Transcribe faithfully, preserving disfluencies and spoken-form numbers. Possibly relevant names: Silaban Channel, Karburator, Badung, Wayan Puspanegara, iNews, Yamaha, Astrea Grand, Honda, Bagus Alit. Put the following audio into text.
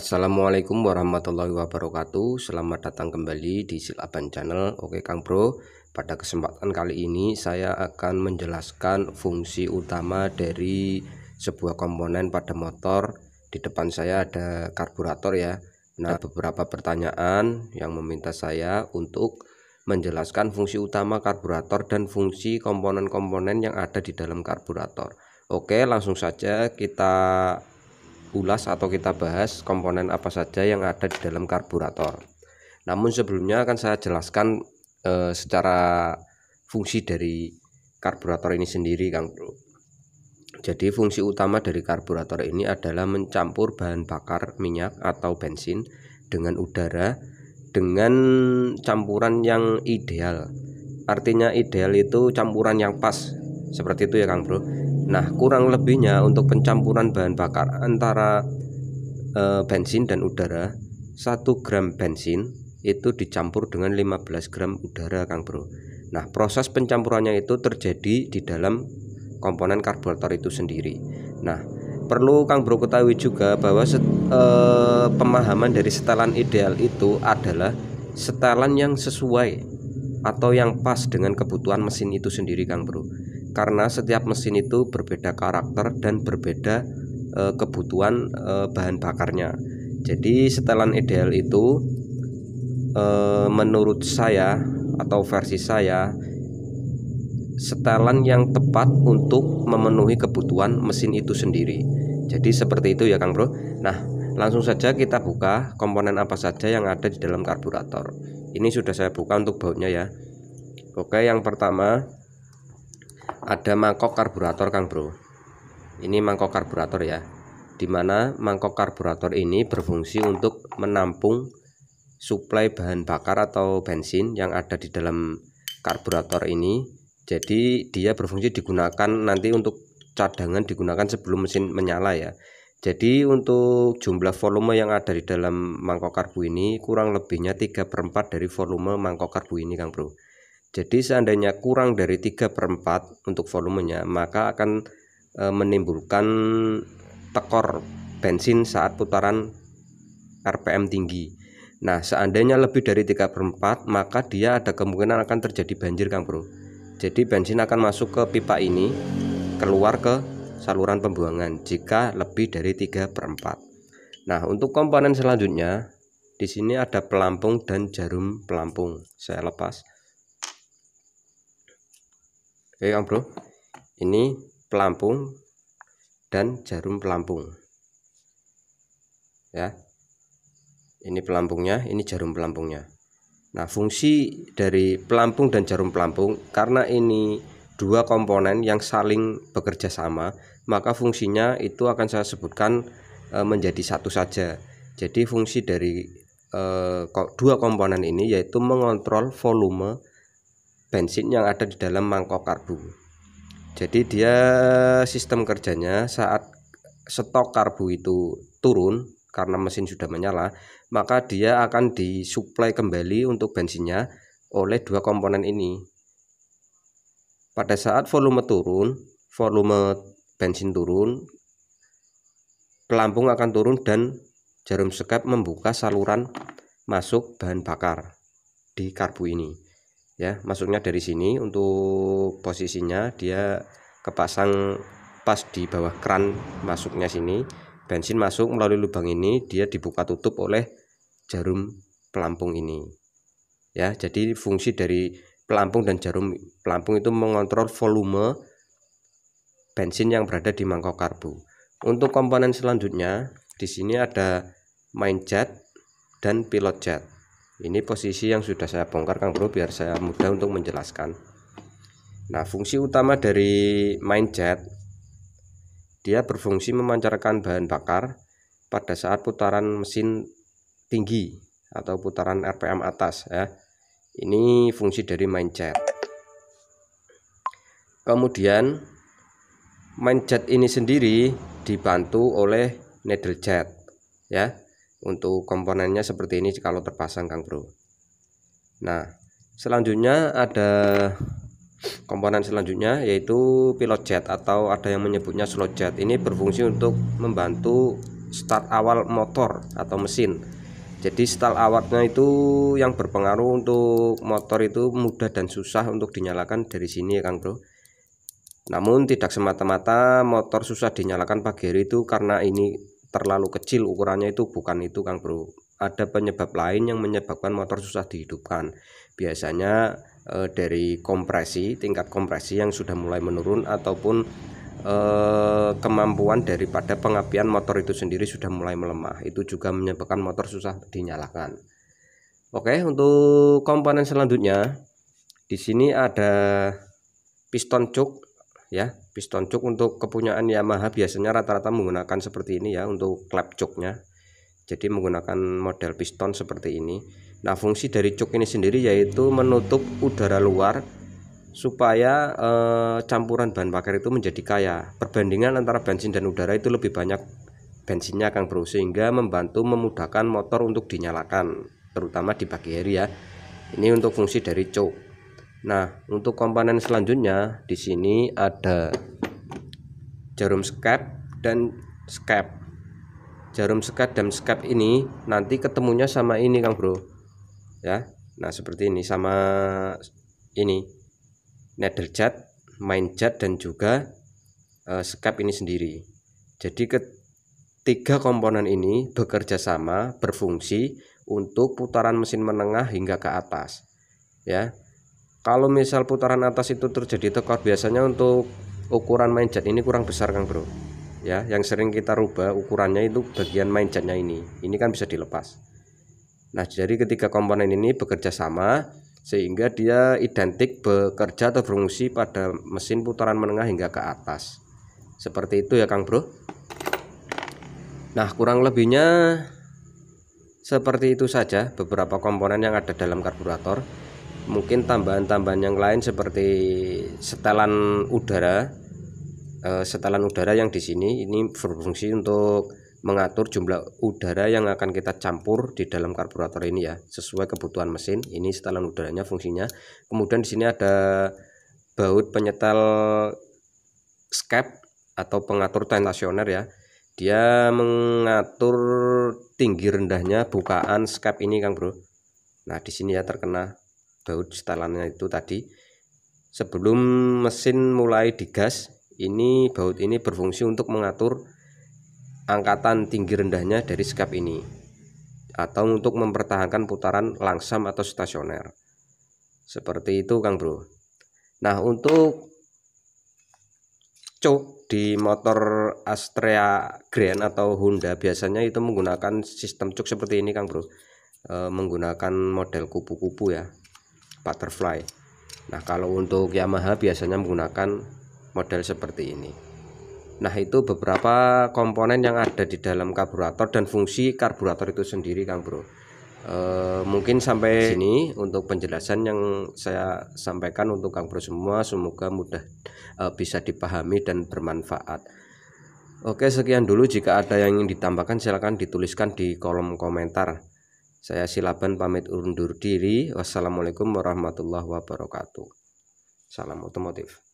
Assalamualaikum warahmatullahi wabarakatuh. Selamat datang kembali di Silaban Channel. Oke Kang Bro, pada kesempatan kali ini saya akan menjelaskan fungsi utama dari sebuah komponen pada motor. Di depan saya ada karburator ya. Nah, beberapa pertanyaan yang meminta saya untuk menjelaskan fungsi utama karburator dan fungsi komponen-komponen yang ada di dalam karburator. Oke, langsung saja kita ulas atau kita bahas komponen apa saja yang ada di dalam karburator. Namun sebelumnya akan saya jelaskan e, secara fungsi dari karburator ini sendiri, Kang Bro. Jadi fungsi utama dari karburator ini adalah mencampur bahan bakar minyak atau bensin dengan udara dengan campuran yang ideal. Artinya ideal itu campuran yang pas. Seperti itu ya Kang Bro. Nah, kurang lebihnya untuk pencampuran bahan bakar antara e, bensin dan udara, satu gram bensin itu dicampur dengan lima belas gram udara, Kang Bro. Nah, proses pencampurannya itu terjadi di dalam komponen karburator itu sendiri. Nah, perlu Kang Bro ketahui juga bahwa set, e, pemahaman dari setelan ideal itu adalah setelan yang sesuai atau yang pas dengan kebutuhan mesin itu sendiri, Kang Bro. Karena setiap mesin itu berbeda karakter dan berbeda e, kebutuhan e, bahan bakarnya. Jadi setelan ideal itu e, menurut saya atau versi saya setelan yang tepat untuk memenuhi kebutuhan mesin itu sendiri. Jadi seperti itu ya Kang Bro. Nah, langsung saja kita buka komponen apa saja yang ada di dalam karburator. Ini sudah saya buka untuk bautnya ya. Oke, yang pertama ada mangkok karburator, Kang Bro. Ini mangkok karburator ya, dimana mangkok karburator ini berfungsi untuk menampung suplai bahan bakar atau bensin yang ada di dalam karburator ini. Jadi dia berfungsi digunakan nanti untuk cadangan, digunakan sebelum mesin menyala ya. Jadi untuk jumlah volume yang ada di dalam mangkok karbu ini kurang lebihnya tiga per empat dari volume mangkok karbu ini, Kang Bro. Jadi seandainya kurang dari tiga per empat untuk volumenya, maka akan e, menimbulkan tekor bensin saat putaran R P M tinggi. Nah, seandainya lebih dari tiga per empat, maka dia ada kemungkinan akan terjadi banjir, Kang Bro. Jadi bensin akan masuk ke pipa ini, keluar ke saluran pembuangan jika lebih dari tiga per empat. Nah, untuk komponen selanjutnya, di sini ada pelampung dan jarum pelampung. Saya lepas. Oke Kang Bro, ini pelampung dan jarum pelampung ya. Ini pelampungnya, ini jarum pelampungnya. Nah, fungsi dari pelampung dan jarum pelampung, karena ini dua komponen yang saling bekerja sama, maka fungsinya itu akan saya sebutkan e, menjadi satu saja. Jadi fungsi dari e, dua komponen ini yaitu mengontrol volume bensin yang ada di dalam mangkok karbu. Jadi dia sistem kerjanya saat stok karbu itu turun karena mesin sudah menyala, maka dia akan disuplai kembali untuk bensinnya oleh dua komponen ini. Pada saat volume turun, volume bensin turun, pelampung akan turun dan jarum sekap membuka saluran masuk bahan bakar di karbu ini. Ya, masuknya dari sini. Untuk posisinya dia kepasang pas di bawah keran masuknya sini. Bensin masuk melalui lubang ini, dia dibuka tutup oleh jarum pelampung ini. Ya, jadi fungsi dari pelampung dan jarum pelampung itu mengontrol volume bensin yang berada di mangkok karbu. Untuk komponen selanjutnya, di sini ada main jet dan pilot jet. Ini posisi yang sudah saya bongkar, Kang Bro, biar saya mudah untuk menjelaskan. Nah, fungsi utama dari main jet, dia berfungsi memancarkan bahan bakar pada saat putaran mesin tinggi atau putaran R P M atas ya. Ini fungsi dari main jet. Kemudian main jet ini sendiri dibantu oleh needle jet ya. Untuk komponennya seperti ini kalau terpasang, Kang Bro. Nah, selanjutnya ada komponen selanjutnya yaitu pilot jet atau ada yang menyebutnya slot jet. Ini berfungsi untuk membantu start awal motor atau mesin. Jadi start awalnya itu yang berpengaruh untuk motor itu mudah dan susah untuk dinyalakan dari sini ya Kang Bro. Namun tidak semata-mata motor susah dinyalakan pagi hari itu karena ini terlalu kecil ukurannya, itu bukan itu Kang Bro. Ada penyebab lain yang menyebabkan motor susah dihidupkan. Biasanya e, dari kompresi, tingkat kompresi yang sudah mulai menurun, ataupun e, kemampuan daripada pengapian motor itu sendiri sudah mulai melemah. Itu juga menyebabkan motor susah dinyalakan. Oke, untuk komponen selanjutnya di sini ada piston cuk ya. Piston cuk untuk kepunyaan Yamaha biasanya rata-rata menggunakan seperti ini ya, untuk klep cuknya. Jadi menggunakan model piston seperti ini. Nah, fungsi dari cuk ini sendiri yaitu menutup udara luar supaya eh, campuran bahan bakar itu menjadi kaya. Perbandingan antara bensin dan udara itu lebih banyak bensinnya Kang Bro, sehingga membantu memudahkan motor untuk dinyalakan, terutama di pagi hari ya. Ini untuk fungsi dari cuk. Nah, untuk komponen selanjutnya di sini ada jarum skep dan skep. Jarum skep dan skep ini nanti ketemunya sama ini Kang Bro ya. Nah, seperti ini sama ini needle jet, main jet, dan juga uh, skep ini sendiri. Jadi ketiga komponen ini bekerja sama, berfungsi untuk putaran mesin menengah hingga ke atas ya. Kalau misal putaran atas itu terjadi tekor, biasanya untuk ukuran main jet ini kurang besar Kang Bro ya. Yang sering kita rubah ukurannya itu bagian main jetnya ini. Ini kan bisa dilepas. Nah, jadi ketiga komponen ini bekerja sama sehingga dia identik bekerja atau berfungsi pada mesin putaran menengah hingga ke atas. Seperti itu ya Kang Bro. Nah, kurang lebihnya seperti itu saja beberapa komponen yang ada dalam karburator. Mungkin tambahan-tambahan yang lain seperti setelan udara. Setelan udara yang di sini ini berfungsi untuk mengatur jumlah udara yang akan kita campur di dalam karburator ini ya, sesuai kebutuhan mesin. Ini setelan udaranya fungsinya. Kemudian di sini ada baut penyetel skep atau pengatur tensioner ya. Dia mengatur tinggi rendahnya bukaan skep ini Kang Bro. Nah, di sini ya terkena baut setelannya itu tadi. Sebelum mesin mulai digas, ini baut ini berfungsi untuk mengatur angkatan tinggi rendahnya dari skep ini, atau untuk mempertahankan putaran langsam atau stasioner. Seperti itu Kang Bro. Nah, untuk cuk di motor Astrea Grand atau Honda biasanya itu menggunakan sistem cuk seperti ini Kang Bro, e, menggunakan model kupu-kupu ya, butterfly. Nah, kalau untuk Yamaha biasanya menggunakan model seperti ini. Nah, itu beberapa komponen yang ada di dalam karburator dan fungsi karburator itu sendiri Kang Bro. E, mungkin sampai sini untuk penjelasan yang saya sampaikan untuk Kang Bro semua. Semoga mudah e, bisa dipahami dan bermanfaat. Oke, sekian dulu. Jika ada yang ingin ditambahkan silakan dituliskan di kolom komentar. Saya Silaban pamit undur diri. Wassalamualaikum warahmatullahi wabarakatuh. Salam otomotif.